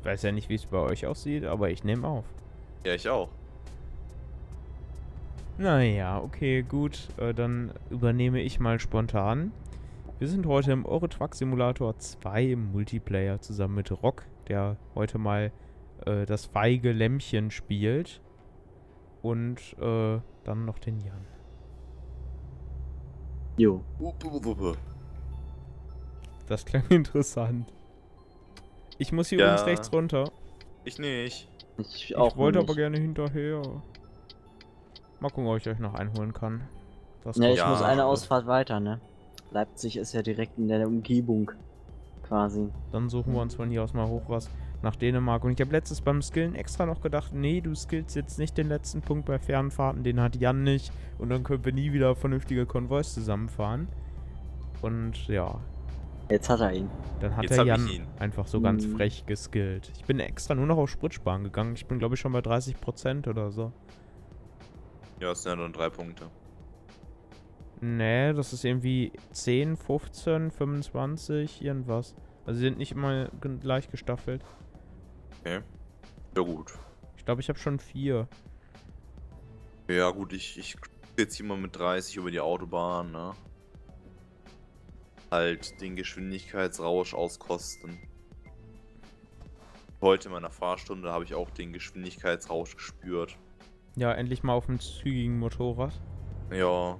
Ich weiß ja nicht, wie es bei euch aussieht, aber ich nehme auf. Ja, ich auch. Naja, okay, gut. Dann übernehme ich mal spontan. Wir sind heute im Euro Truck Simulator 2 im Multiplayer zusammen mit Rock, der heute mal das feige Lämmchen spielt. Und dann noch den Jan. Jo. Das klang interessant. Ich muss hier übrigens rechts runter. Ich nicht. Ich auch wollte nicht. Aber gerne hinterher. Mal gucken, ob ich euch noch einholen kann. Das ja, ich muss eine Ausfahrt weiter, ne? Leipzig ist ja direkt in der Umgebung. Quasi. Dann suchen wir uns von hier aus mal hoch was nach Dänemark. Und ich habe letztes beim Skillen extra noch gedacht, nee, du skillst jetzt nicht den letzten Punkt bei Fernfahrten, den hat Jan nicht. Und dann können wir nie wieder vernünftige Konvois zusammenfahren. Und ja. Jetzt hat er ihn. Dann hat er Jan einfach so ganz frech geskillt. Ich bin extra nur noch auf Spritsparen gegangen. Ich bin, glaube ich, schon bei 30% oder so. Ja, es sind ja nur 3 Punkte. Nee, das ist irgendwie 10, 15, 25, irgendwas. Also sie sind nicht immer gleich gestaffelt. Okay. Ja gut. Ich glaube, ich habe schon 4. Ja gut, ich jetzt hier mal mit 30 über die Autobahn, ne? Halt den Geschwindigkeitsrausch auskosten. Heute in meiner Fahrstunde habe ich auch den Geschwindigkeitsrausch gespürt. Ja, endlich mal auf dem zügigen Motorrad. Ja.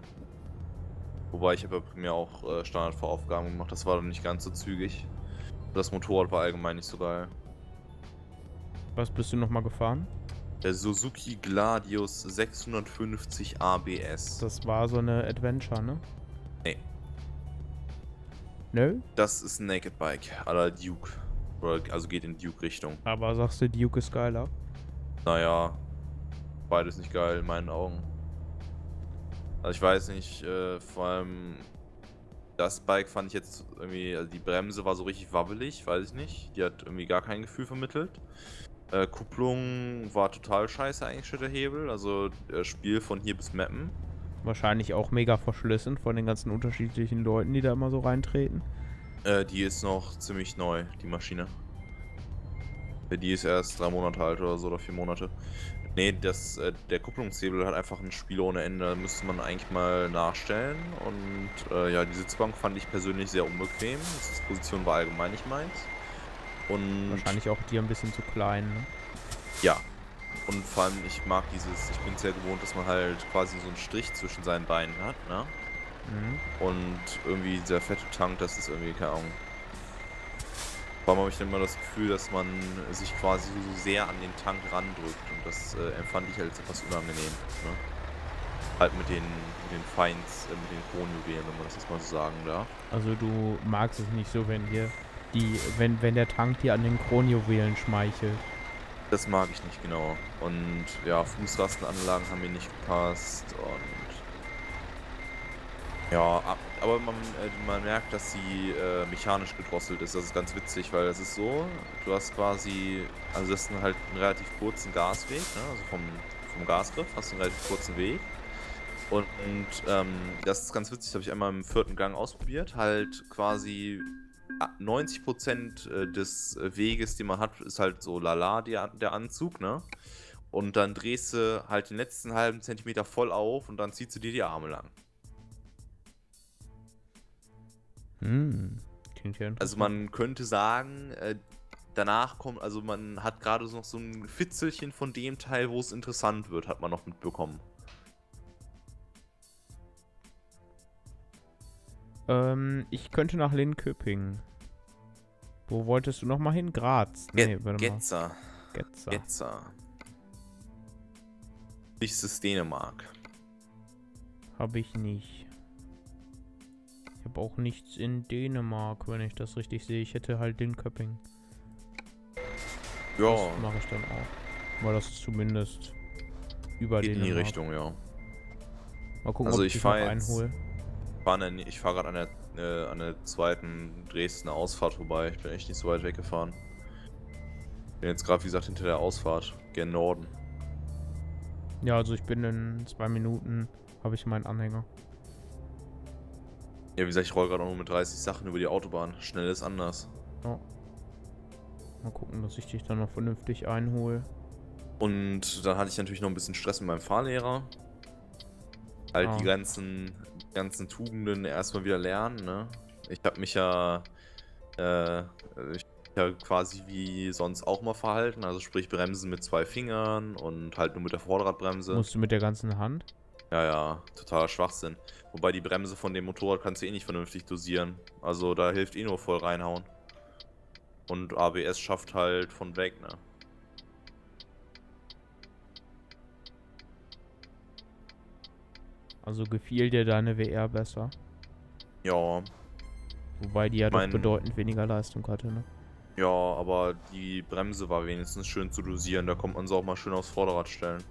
Wobei ich habe ja primär auch Standardfahraufgaben gemacht, das war dann nicht ganz so zügig. Das Motorrad war allgemein nicht so geil. Was bist du nochmal gefahren? Der Suzuki Gladius 650 ABS. Das war so eine Adventure, ne? Nee. Nö? No? Das ist ein Naked Bike, à la Duke. Also geht in Duke-Richtung. Aber sagst du, Duke ist geiler? Naja, beides nicht geil in meinen Augen. Also ich weiß nicht, vor allem das Bike fand ich jetzt irgendwie, also die Bremse war so richtig wabbelig, weiß ich nicht. Die hat irgendwie gar kein Gefühl vermittelt. Kupplung war total scheiße eingestellter Hebel, also Spiel von hier bis Mappen. Wahrscheinlich auch mega verschlissen von den ganzen unterschiedlichen Leuten, die da immer so reintreten. Die ist noch ziemlich neu, die Maschine. Die ist erst 3 Monate alt oder so, oder 4 Monate. Nee, der Kupplungshebel hat einfach ein Spiel ohne Ende, da müsste man eigentlich mal nachstellen. Und ja, die Sitzbank fand ich persönlich sehr unbequem. Die Position war allgemein nicht meins. Und wahrscheinlich auch die ein bisschen zu klein, ne? Ja. Und vor allem, ich mag ich bin sehr gewohnt, dass man halt quasi so einen Strich zwischen seinen Beinen hat, ne? Mhm. Und irgendwie dieser fette Tank, das ist irgendwie keine Ahnung. Vor allem habe ich dann immer das Gefühl, dass man sich quasi so sehr an den Tank randrückt und das empfand ich als etwas unangenehm. Ne? Halt mit den Feinds, mit den Kronjuwelen, wenn man das jetzt mal so sagen darf. Also du magst es nicht so, wenn dir wenn der Tank dir an den Kronjuwelen schmeichelt. Das mag ich nicht, genau. Und ja, Fußrastenanlagen haben mir nicht gepasst und ja, aber man merkt, dass sie mechanisch gedrosselt ist. Das ist ganz witzig, weil das ist so, du hast quasi, also das ist halt einen relativ kurzen Gasweg, ne? Also vom Gasgriff hast du einen relativ kurzen Weg. Und das ist ganz witzig, das habe ich einmal im 4. Gang ausprobiert, halt quasi 90% des Weges, den man hat, ist halt so lala, der Anzug, ne? Und dann drehst du halt den letzten halben Zentimeter voll auf und dann ziehst du dir die Arme lang. Hm. Also man könnte sagen, danach kommt, also man hat gerade so noch so ein Fitzelchen von dem Teil, wo es interessant wird, hat man noch mitbekommen. Ich könnte nach Linköping. Wo wolltest du nochmal hin? Graz? Nee, Getzer. Getzer. Nächstes Dänemark. Habe ich nicht. Ich habe auch nichts in Dänemark, wenn ich das richtig sehe. Ich hätte halt Linköping. Ja. Das mache ich dann auch. Weil das ist zumindest über Dänemark. In die Richtung, ja. Mal gucken, also ob ich noch einhole. Ich fahre gerade an der 2. Dresdner Ausfahrt vorbei. Ich bin echt nicht so weit weggefahren. Bin jetzt gerade, wie gesagt, hinter der Ausfahrt. Gen Norden. Ja, also ich bin in 2 Minuten, habe ich meinen Anhänger. Ja, wie gesagt, ich roll gerade auch nur mit 30 Sachen über die Autobahn. Schnell ist anders. Oh. Mal gucken, dass ich dich dann noch vernünftig einhole. Und dann hatte ich natürlich noch ein bisschen Stress mit meinem Fahrlehrer. All die ganzen Tugenden erstmal wieder lernen, ne? Ich habe mich ja quasi wie sonst auch mal verhalten, also sprich bremsen mit 2 Fingern und halt nur mit der Vorderradbremse. Musst du mit der ganzen Hand? Ja, ja, totaler Schwachsinn. Wobei die Bremse von dem Motorrad kannst du eh nicht vernünftig dosieren, also da hilft eh nur voll reinhauen. Und ABS schafft halt von weg, ne? Also gefiel dir deine WR besser? Ja. Wobei die ja doch bedeutend weniger Leistung hatte, ne? Ja, aber die Bremse war wenigstens schön zu dosieren, da kommt man so auch mal schön aufs Vorderrad stellen.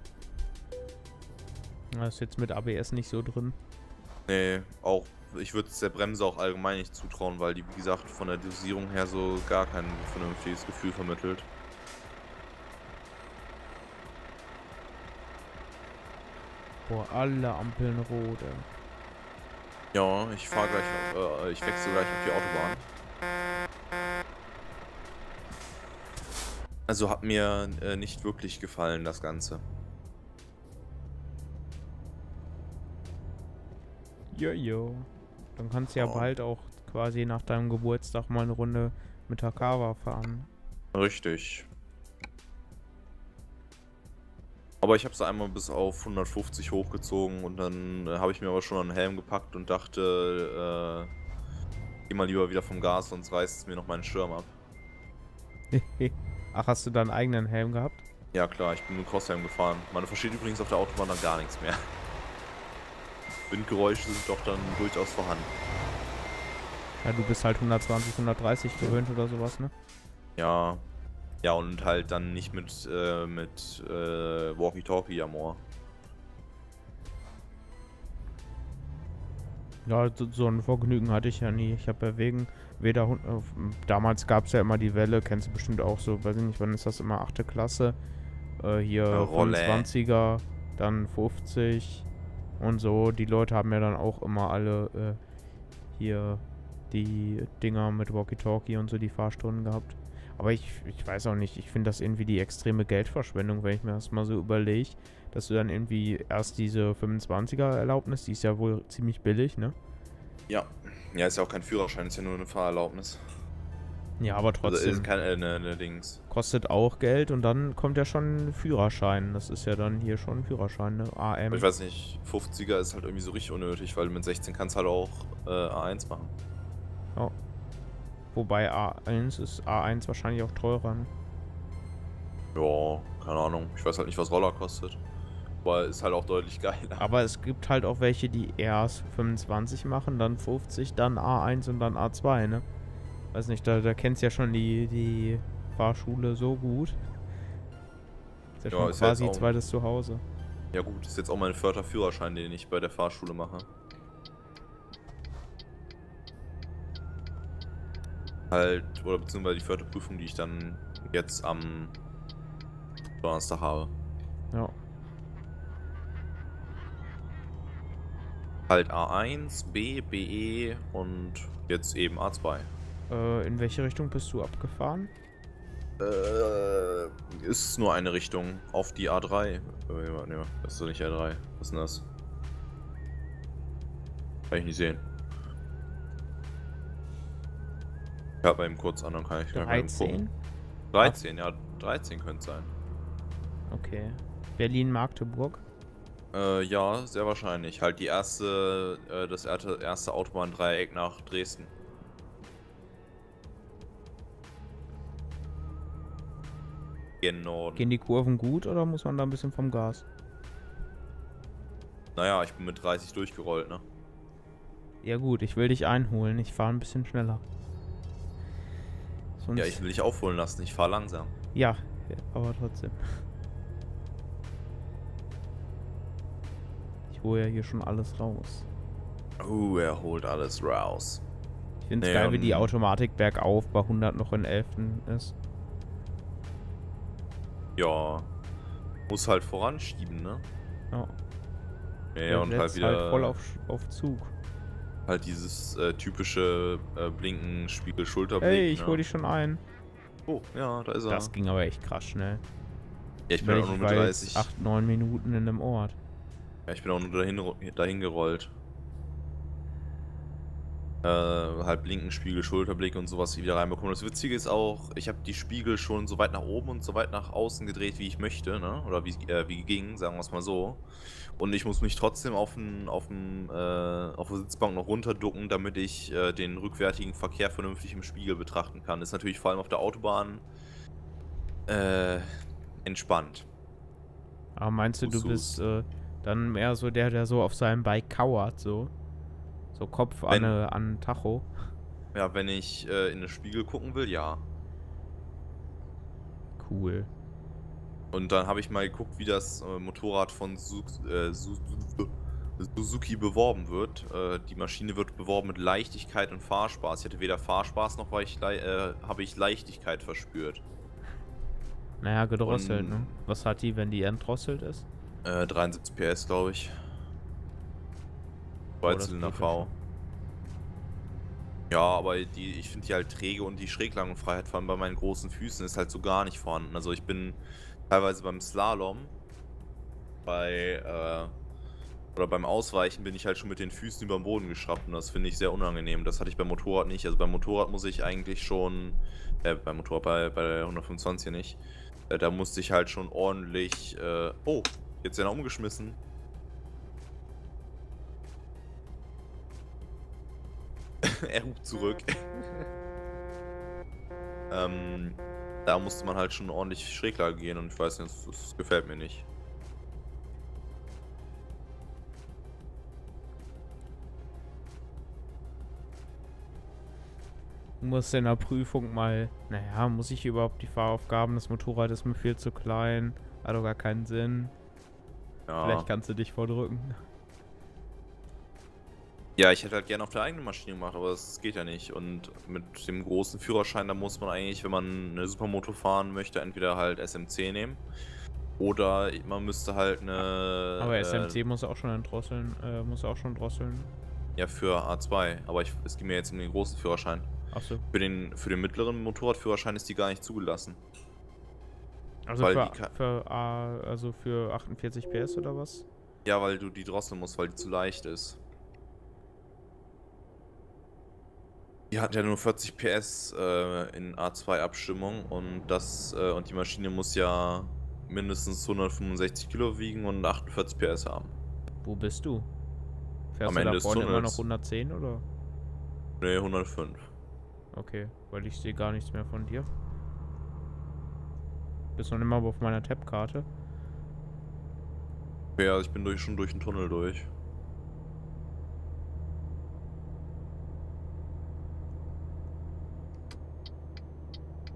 Das ist jetzt mit ABS nicht so drin. Nee, auch, ich würde es der Bremse auch allgemein nicht zutrauen, weil die, wie gesagt, von der Dosierung her so gar kein vernünftiges Gefühl vermittelt. Boah, alle Ampeln rot, ey. Ja, ich fahre gleich, ich wechsle gleich auf die Autobahn. Also hat mir nicht wirklich gefallen, das Ganze. Jojo. Dann kannst du ja bald auch quasi nach deinem Geburtstag mal eine Runde mit Takawa fahren. Richtig. Aber ich habe es einmal bis auf 150 hochgezogen und dann habe ich mir aber schon einen Helm gepackt und dachte, geh mal lieber wieder vom Gas, sonst reißt es mir noch meinen Schirm ab. Ach, hast du deinen eigenen Helm gehabt? Ja klar, ich bin mit Crosshelm gefahren. Man versteht übrigens auf der Autobahn dann gar nichts mehr. Windgeräusche sind doch dann durchaus vorhanden. Ja, du bist halt 120, 130 gewöhnt oder sowas, ne? Ja. Ja, und halt dann nicht mit, Walkie-Talkie am Ohr. Ja, so ein Vergnügen hatte ich ja nie. Ich habe ja wegen weder Hund. Damals gab es ja immer die Welle, kennst du bestimmt auch so, weiß ich nicht, wann ist das immer, 8. Klasse. Hier 25er, dann 50 und so. Die Leute haben ja dann auch immer alle hier die Dinger mit Walkie-Talkie und so die Fahrstunden gehabt. Aber ich weiß auch nicht, ich finde das irgendwie die extreme Geldverschwendung, wenn ich mir das mal so überlege, dass du dann irgendwie erst diese 25er-Erlaubnis, die ist ja wohl ziemlich billig, ne? Ja, ja, ist ja auch kein Führerschein, ist ja nur eine Fahrerlaubnis. Ja, aber trotzdem. Also ist kein, ne Dings. Kostet auch Geld und dann kommt ja schon ein Führerschein, das ist ja dann hier schon ein Führerschein, ne? AM. Aber ich weiß nicht, 50er ist halt irgendwie so richtig unnötig, weil mit 16 kannst du halt auch A1 machen. Oh. Wobei A1 wahrscheinlich auch teurer, ne? Ja, keine Ahnung. Ich weiß halt nicht, was Roller kostet. Aber ist halt auch deutlich geiler. Aber es gibt halt auch welche, die erst 25 machen, dann 50, dann A1 und dann A2, ne? Weiß nicht, da kennst du ja schon die Fahrschule so gut. Ist ja schon quasi auch zweites Zuhause. Ja gut, ist jetzt auch mein 4. Führerschein, den ich bei der Fahrschule mache. Halt, oder beziehungsweise die 4. Prüfung, die ich dann jetzt am Donnerstag habe. Ja. Halt A1, B, BE und jetzt eben A2. In welche Richtung bist du abgefahren? Ist nur eine Richtung, auf die A3. Ne, das ist doch nicht A3. Was ist denn das? Kann ich nicht sehen. Ich habe eben kurz an, dann kann ich mal gucken. 13? Ja, 13 könnte sein. Okay. Berlin-Magdeburg? Ja, sehr wahrscheinlich. Halt die erste Autobahndreieck nach Dresden. Genau. Gehen die Kurven gut oder muss man da ein bisschen vom Gas? Naja, ich bin mit 30 durchgerollt, ne? Ja gut, ich will dich einholen. Ich fahre ein bisschen schneller. Ja, ich will dich aufholen lassen, ich fahre langsam. Ja, aber trotzdem. Ich hole ja hier schon alles raus. Oh, er holt alles raus. Ich finde es geil, wie die Automatik bergauf bei 100 noch in 11. ist. Ja, muss halt voranschieben, ne? Ja. Ja, und halt wieder halt voll auf Zug. Halt dieses typische Blinken, Spiegel, Schulterblinken. Ey, ich hol dich schon ein. Oh, ja, da ist er. Das ging aber echt krass schnell. Ja, ich bin auch nur mit 30. 8, 9 Minuten in einem Ort. Ja, ich bin auch nur dahin gerollt. Halb linken Spiegel, Schulterblick und sowas wieder reinbekommen. Das Witzige ist auch, ich habe die Spiegel schon so weit nach oben und so weit nach außen gedreht, wie ich möchte, ne? Oder wie ging, sagen wir es mal so. Und ich muss mich trotzdem auf der Sitzbank noch runterducken, damit ich den rückwärtigen Verkehr vernünftig im Spiegel betrachten kann. Ist natürlich vor allem auf der Autobahn entspannt. Aber meinst du, du bist dann mehr so der, der so auf seinem Bike kauert, so? So Kopf an Tacho. Ja, wenn ich in den Spiegel gucken will, ja. Cool. Und dann habe ich mal geguckt, wie das Motorrad von Suzuki beworben wird. Die Maschine wird beworben mit Leichtigkeit und Fahrspaß. Ich hatte weder Fahrspaß noch habe ich Leichtigkeit verspürt. Naja, gedrosselt, und, ne? Was hat die, wenn die entdrosselt ist? 73 PS, glaube ich. Zweizylinder V. Ja, aber ich finde die halt träge und die Schräglagenfreiheit, vor allem bei meinen großen Füßen, ist halt so gar nicht vorhanden. Also ich bin teilweise beim Slalom, oder beim Ausweichen bin ich halt schon mit den Füßen über den Boden geschraubt und das finde ich sehr unangenehm. Das hatte ich beim Motorrad nicht. Also beim Motorrad muss ich eigentlich schon, bei der 125 nicht, da musste ich halt schon ordentlich, oh, jetzt werden umgeschmissen. Er hupt zurück. Da musste man halt schon ordentlich Schräglage gehen und ich weiß nicht, das gefällt mir nicht. Du musst in der Prüfung mal, naja, muss ich überhaupt die Fahraufgaben? Das Motorrad ist mir viel zu klein, hat doch gar keinen Sinn. Ja. Vielleicht kannst du dich vordrücken. Ja, ich hätte halt gerne auf der eigenen Maschine gemacht, aber das geht ja nicht. Und mit dem großen Führerschein, da muss man eigentlich, wenn man eine Supermoto fahren möchte, entweder halt SMC nehmen. Oder man müsste halt eine... Aber SMC muss auch schon drosseln, Ja, für A2, aber es ging mir jetzt um den großen Führerschein. Achso. Für den mittleren Motorradführerschein ist die gar nicht zugelassen. Also, für 48 PS oder was? Ja, weil du die drosseln musst, weil die zu leicht ist. Die hat ja nur 40 PS in A2-Abstimmung und die Maschine muss ja mindestens 165 Kilo wiegen und 48 PS haben. Wo bist du? Fährst du da vorne immer noch 110 oder? Ne, 105. Okay, weil ich sehe gar nichts mehr von dir. Bist noch immer auf meiner Tab-Karte. Ja, also ich bin schon durch den Tunnel durch.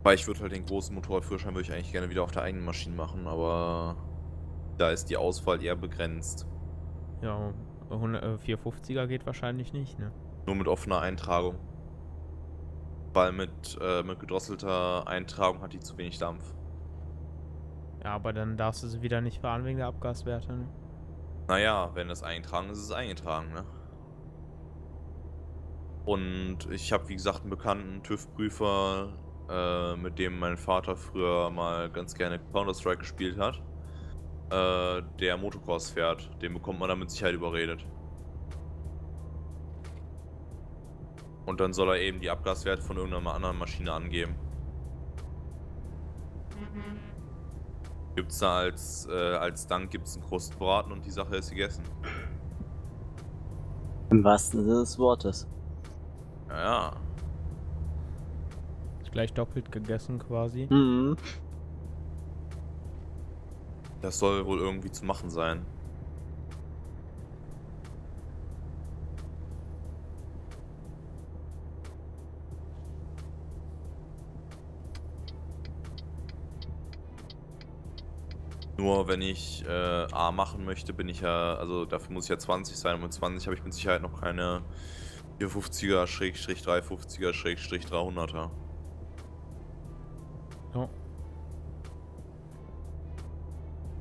Weil ich würde halt den großen Motorradführerschein würde ich eigentlich gerne wieder auf der eigenen Maschine machen, aber da ist die Auswahl eher begrenzt. Ja, 450er geht wahrscheinlich nicht, ne? Nur mit offener Eintragung. Weil mit gedrosselter Eintragung hat die zu wenig Dampf. Ja, aber dann darfst du sie wieder nicht fahren wegen der Abgaswerte, ne? Naja, wenn das eingetragen ist, ist es eingetragen, ne? Und ich habe, wie gesagt, einen bekannten TÜV-Prüfer, mit dem mein Vater früher mal ganz gerne Counter-Strike gespielt hat, der Motocross fährt. Den bekommt man dann mit Sicherheit überredet. Und dann soll er eben die Abgaswerte von irgendeiner anderen Maschine angeben. Gibt's da als Dank gibt's einen Krustenbraten und die Sache ist gegessen. Im wahrsten Sinne des Wortes. Ja. Gleich doppelt gegessen quasi. Mhm. Das soll wohl irgendwie zu machen sein. Nur wenn ich A machen möchte, bin ich ja, also dafür muss ich ja 20 sein und mit 20 habe ich mit Sicherheit noch keine 450er, 350er, 300er. Ja.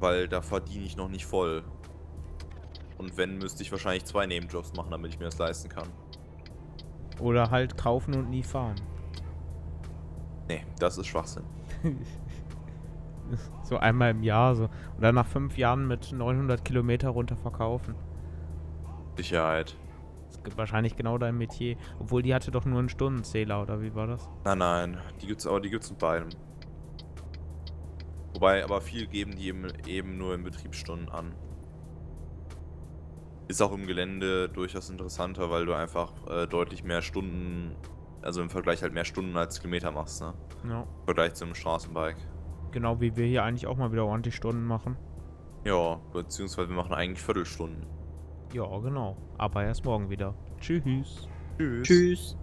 Weil da verdiene ich noch nicht voll. Und wenn, müsste ich wahrscheinlich 2 Nebenjobs machen, damit ich mir das leisten kann. Oder halt kaufen und nie fahren. Nee, das ist Schwachsinn. So einmal im Jahr so. Und dann nach 5 Jahren mit 900 Kilometer runter verkaufen. Sicherheit. Das gibt wahrscheinlich genau dein Metier. Obwohl, die hatte doch nur einen Stundenzähler, oder wie war das? Nein, nein. Die gibt's aber, die gibt's mit beidem. Wobei, aber viel geben die eben nur in Betriebsstunden an. Ist auch im Gelände durchaus interessanter, weil du einfach deutlich mehr Stunden, also im Vergleich halt mehr Stunden als Kilometer machst, ne? Ja. Im Vergleich zum Straßenbike. Genau, wie wir hier eigentlich auch mal wieder ordentlich Stunden machen. Ja, beziehungsweise wir machen eigentlich Viertelstunden. Ja, genau. Aber erst morgen wieder. Tschüss. Tschüss. Tschüss.